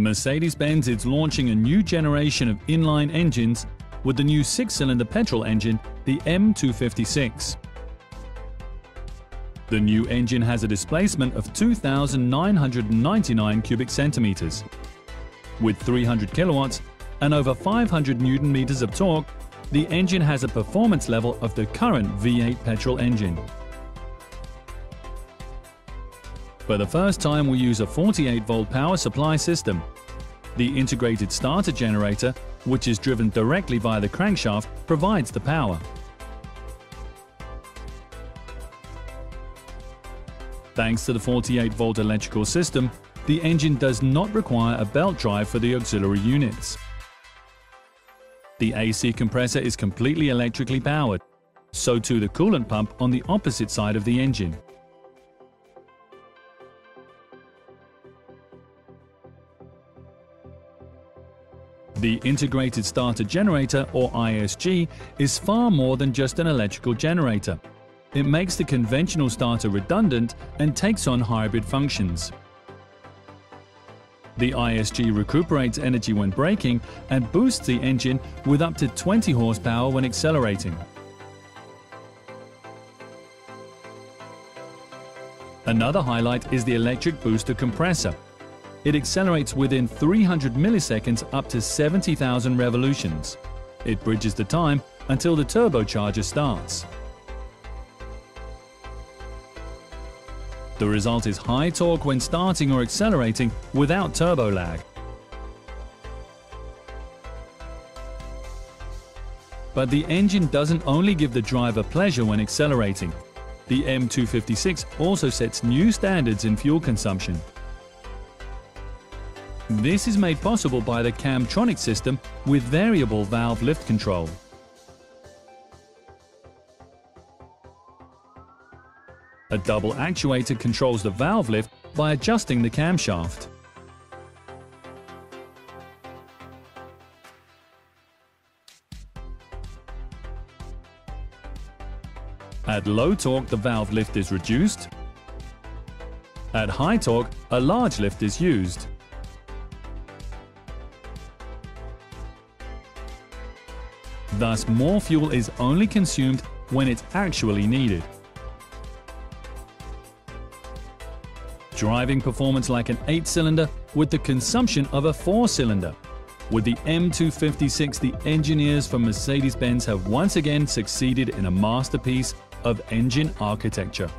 Mercedes-Benz is launching a new generation of inline engines with the new six-cylinder petrol engine, the M256. The new engine has a displacement of 2,999 cubic centimeters. With 300 kilowatts and over 500 newton-meters of torque, the engine has a performance level of the current V8 petrol engine. For the first time, we use a 48-volt power supply system. The integrated starter generator, which is driven directly via the crankshaft, provides the power. Thanks to the 48-volt electrical system, the engine does not require a belt drive for the auxiliary units. The AC compressor is completely electrically powered, so too the coolant pump on the opposite side of the engine. The integrated starter generator, or ISG, is far more than just an electrical generator. It makes the conventional starter redundant and takes on hybrid functions. The ISG recuperates energy when braking and boosts the engine with up to 20 horsepower when accelerating. Another highlight is the electric booster compressor. It accelerates within 300 milliseconds up to 70,000 revolutions. It bridges the time until the turbocharger starts. The result is high torque when starting or accelerating without turbo lag. But the engine doesn't only give the driver pleasure when accelerating. The M256 also sets new standards in fuel consumption. This is made possible by the Camtronic system with variable valve lift control. A double actuator controls the valve lift by adjusting the camshaft. At low torque, the valve lift is reduced. At high torque, a large lift is used. Thus, more fuel is only consumed when it's actually needed. Driving performance like an 8-cylinder with the consumption of a 4-cylinder. With the M256, the engineers from Mercedes-Benz have once again succeeded in a masterpiece of engine architecture.